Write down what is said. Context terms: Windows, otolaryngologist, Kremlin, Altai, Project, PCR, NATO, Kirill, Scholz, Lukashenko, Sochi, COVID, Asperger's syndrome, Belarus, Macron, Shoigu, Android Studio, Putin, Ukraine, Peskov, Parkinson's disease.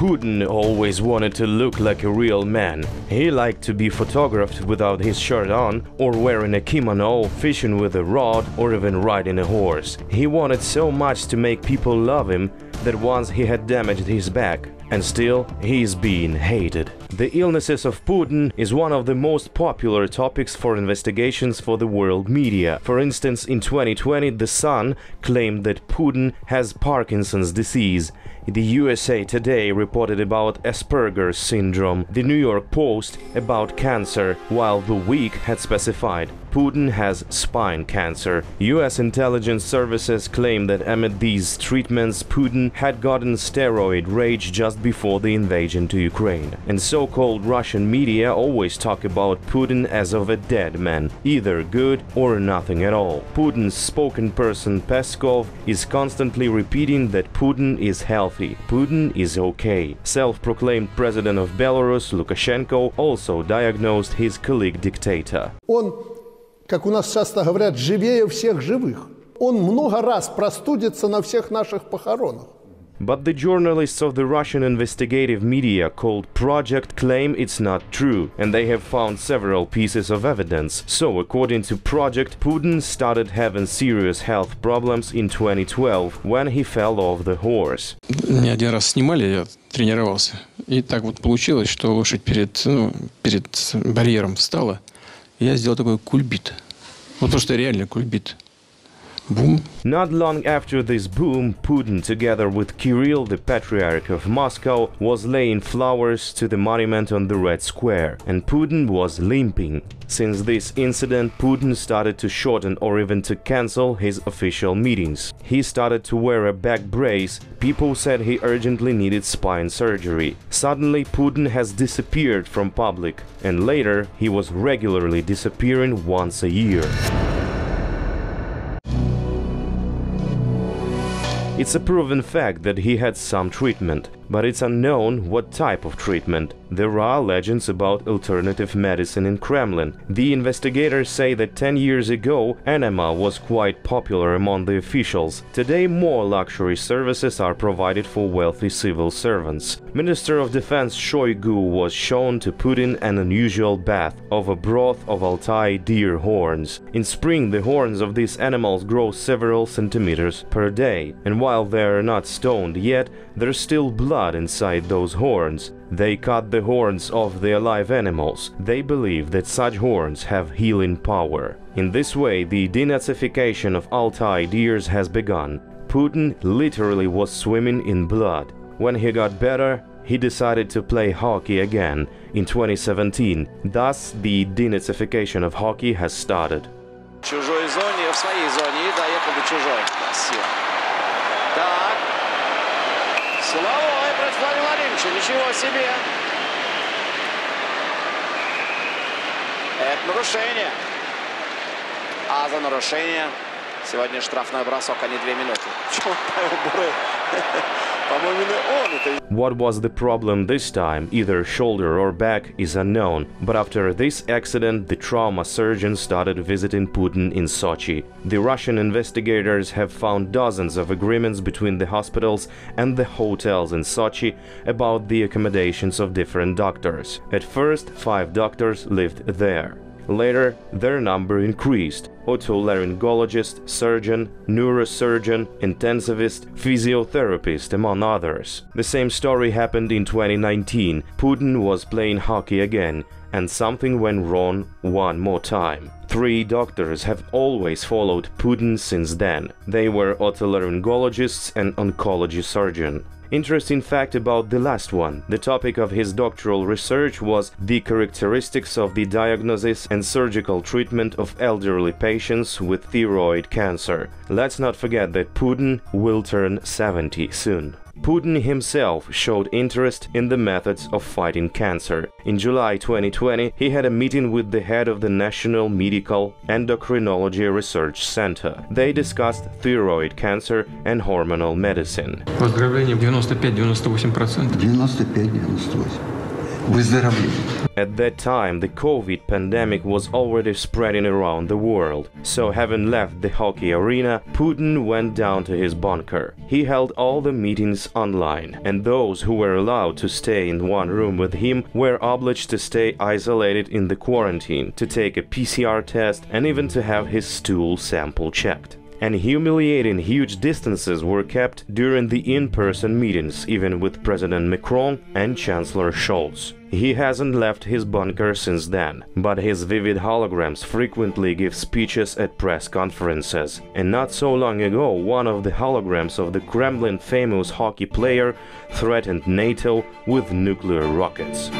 Putin always wanted to look like a real man. He liked to be photographed without his shirt on, or wearing a kimono, fishing with a rod, or even riding a horse. He wanted so much to make people love him that once he had damaged his back. And still, he is being hated. The illnesses of Putin is one of the most popular topics for investigations for the world media. For instance, in 2020, The Sun claimed that Putin has Parkinson's disease. The USA Today reported about Asperger's syndrome, the New York Post about cancer, while The Week had specified Putin has spine cancer. US intelligence services claim that amid these treatments, Putin had gotten steroid rage just before the invasion to Ukraine. And so-called Russian media always talk about Putin as of a dead man, either good or nothing at all. Putin's spoken person Peskov is constantly repeating that Putin is healthy. Putin is okay. Self-proclaimed president of Belarus Lukashenko also diagnosed his colleague dictator. Он, как у нас часто говорят, живее всех живых. Он много раз простудится на всех наших похоронах. But the journalists of the Russian investigative media called Project claim it's not true, and they have found several pieces of evidence. So, according to Project, Putin started having serious health problems in 2012, when he fell off the horse. Меня один раз снимали, я тренировался, и так вот получилось, что лошадь перед барьером встала. Я сделал такой кульбит, вот просто реально кульбит. Boom. Not long after this boom, Putin, together with Kirill, the Patriarch of Moscow, was laying flowers to the monument on the Red Square, and Putin was limping. Since this incident, Putin started to shorten or even to cancel his official meetings. He started to wear a back brace. People said he urgently needed spine surgery. Suddenly, Putin has disappeared from public, and later he was regularly disappearing once a year. It's a proven fact that he had some treatment, but it's unknown what type of treatment. There are legends about alternative medicine in Kremlin. The investigators say that 10 years ago enema was quite popular among the officials. Today more luxury services are provided for wealthy civil servants. Minister of Defense Shoigu was shown to Putin an unusual bath of a broth of Altai deer horns. In spring the horns of these animals grow several centimeters per day, and while they are not stoned yet, there's still blood inside those horns. They cut the horns of the alive animals. They believe that such horns have healing power. In this way, the denazification of Altai deers has begun. Putin literally was swimming in blood. When he got better, he decided to play hockey again in 2017. Thus, the denazification of hockey has started. Ничего себе! Это нарушение. А за нарушение сегодня штрафной бросок, а не 2 минуты. Чёрт побери! What was the problem this time, either shoulder or back, is unknown, but after this accident the trauma surgeon started visiting Putin in Sochi. The Russian investigators have found dozens of agreements between the hospitals and the hotels in Sochi about the accommodations of different doctors. At first, 5 doctors lived there. Later, their number increased. Otolaryngologist, surgeon, neurosurgeon, intensivist, physiotherapist, among others. The same story happened in 2019. Putin was playing hockey again, and something went wrong one more time. 3 doctors have always followed Putin since then. They were otolaryngologists and oncology surgeon. Interesting fact about the last one. The topic of his doctoral research was the characteristics of the diagnosis and surgical treatment of elderly patients with thyroid cancer. Let's not forget that Putin will turn 70 soon. Putin himself showed interest in the methods of fighting cancer. In July 2020, he had a meeting with the head of the National Medical Endocrinology Research Center. They discussed thyroid cancer and hormonal medicine. Поздравление 95-98%. 95-98. At that time, the COVID pandemic was already spreading around the world, so having left the hockey arena, Putin went down to his bunker. He held all the meetings online, and those who were allowed to stay in one room with him were obliged to stay isolated in the quarantine, to take a PCR test and even to have his stool sample checked. And humiliating huge distances were kept during the in-person meetings, even with President Macron and Chancellor Scholz. He hasn't left his bunker since then, but his vivid holograms frequently give speeches at press conferences. And not so long ago, one of the holograms of the Kremlin famous hockey player threatened NATO with nuclear rockets.